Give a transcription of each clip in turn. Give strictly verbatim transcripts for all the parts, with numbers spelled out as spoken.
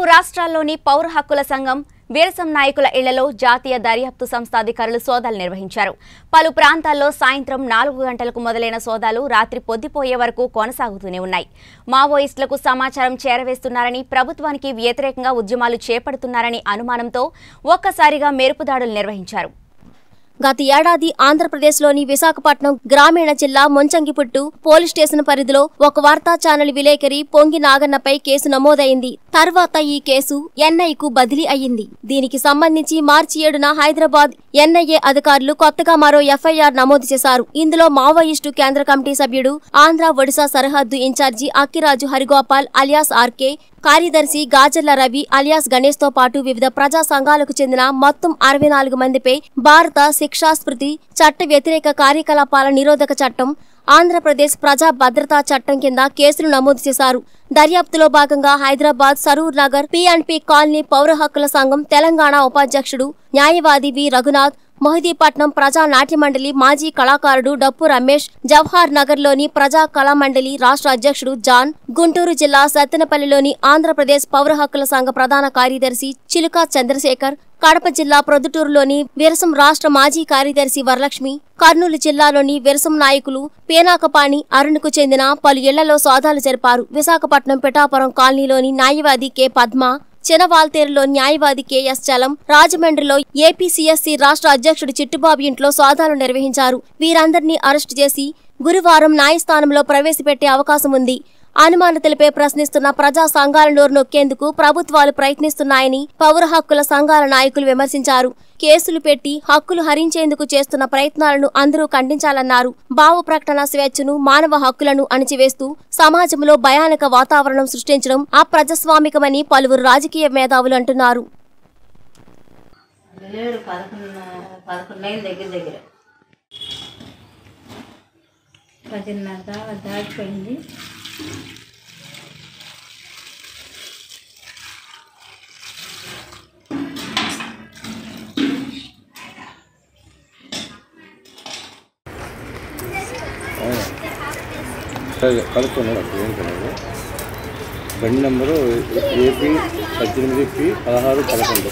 తెలుగు రాష్ట్రాల్లోని పౌర హక్కుల సంఘం వీరసం నాయకుల ఇళ్లలో జాతీయ దర్యాప్తు సంస్థ అధికారులు సోదాలు నిర్వహించారు. పలు ప్రాంతాల్లో సాయంత్రం నాలుగు గంటలకు మొదలైన సోదాలు రాత్రి పొద్దుపోయే వరకు కొనసాగుతూనే ఉన్నాయి. మావోయిస్టులకు సమాచారం చేరవేస్తున్నారని, ప్రభుత్వానికి వ్యతిరేకంగా ఉద్యమాలు చేపడుతున్నారని అనుమానంతో ఒక్కసారిగా మెరుపుదాడులు నిర్వహించారు. గత ఏడాది ఆంధ్రప్రదేశ్లోని విశాఖపట్నం గ్రామీణ జిల్లా ముంచంగిపుట్టు పోలీస్ స్టేషన్ పరిధిలో ఒక వార్తా ఛానల్ విలేకరి పొంగి నాగన్నపై కేసు నమోదైంది. తర్వాత ఈ కేసు ఎన్ఐకు బదిలీ అయ్యింది. దీనికి సంబంధించి మార్చి ఏడున హైదరాబాద్ ఎన్ఐఏ అధికారులు కొత్తగా మరో ఎఫ్ఐఆర్ నమోదు చేశారు. ఇందులో మావోయిస్టు కేంద్ర కమిటీ సభ్యుడు, ఆంధ్ర ఒడిశా సరిహద్దు incharge Akkiraju Harigopal alias RK, కార్యదర్శి గాజర్ల రవి అలియాస్ గణేష్ తో పాటు వివిధ ప్రజా సంఘాలకు చెందిన మొత్తం అరవై నాలుగు మందిపై భారత శిక్షాస్మృతి చట్ట వ్యతిరేక కార్యకలాపాల నిరోధక చట్టం, ఆంధ్రప్రదేశ్ ప్రజా భద్రతా చట్టం కింద కేసులు నమోదు చేశారు. దర్యాప్తులో భాగంగా Hyderabad Saroor Nagar P and P colony పౌర హక్కుల సంఘం తెలంగాణ ఉపాధ్యక్షుడు న్యాయవాది వి రఘునాథ్, మహదీపట్నం ప్రజా నాట్యమండలి మాజీ కళాకారుడు డప్పు రమేష్, జవహర్ నగర్లోని ప్రజా కళామండలి రాష్ట్ర అధ్యక్షుడు జాన్, గుంటూరు జిల్లా సత్తెనపల్లిలోని ఆంధ్రప్రదేశ్ పౌర హక్కుల సంఘ ప్రధాన కార్యదర్శి చిలుకా చంద్రశేఖర్, కడప జిల్లా ప్రొద్దుటూరులోని విరసం రాష్ట్ర మాజీ కార్యదర్శి వరలక్ష్మి, కర్నూలు జిల్లాలోని విరసం నాయకులు పేనాకపాణి అరుణ్కు చెందిన పలు ఇళ్లలో సోదాలు జరిపారు. విశాఖపట్నం పిఠాపురం కాలనీలోని న్యాయవాది కె పద్మ, చినవాల్తేరులో న్యాయవాది కెఎస్ చలం, రాజమండ్రిలో ఏపీసీఎస్సీ రాష్ట్ర అధ్యక్షుడు చిట్టుబాబు ఇంట్లో సోదాలు నిర్వహించారు. వీరందరినీ అరెస్టు చేసి గురువారం న్యాయస్థానంలో ప్రవేశపెట్టే అవకాశం ఉంది. అనుమానితులపై ప్రశ్నిస్తున్న ప్రజా సంఘాలను నోరునొక్కేందుకు ప్రభుత్వాలు ప్రయత్నిస్తున్నాయని పౌర హక్కుల సంఘాల నాయకులు విమర్శించారు. కేసులు పెట్టి హక్కులు హరించేందుకు చేస్తున్న ప్రయత్నాలను అందరూ ఖండించాలన్నారు. భావ ప్రకటన స్వేచ్ఛను, మానవ హక్కులను అణిచివేస్తూ సమాజంలో భయానక వాతావరణం సృష్టించడం అప్రజాస్వామికమని పలువురు రాజకీయ మేధావులు అంటున్నారు. కలుపుతున్నాడు ఏం కాదు. బండి నెంబరు ఏపీ పద్దెనిమిది పి పదహారు పదకొండు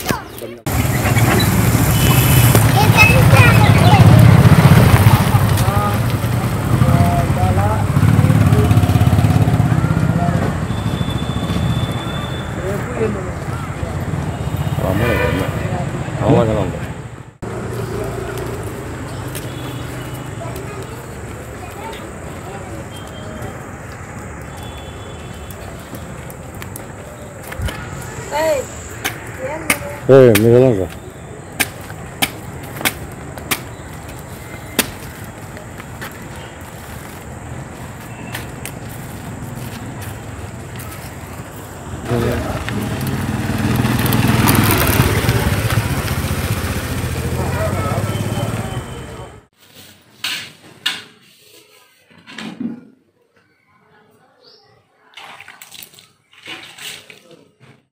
Eh, mira la cara. Yeah.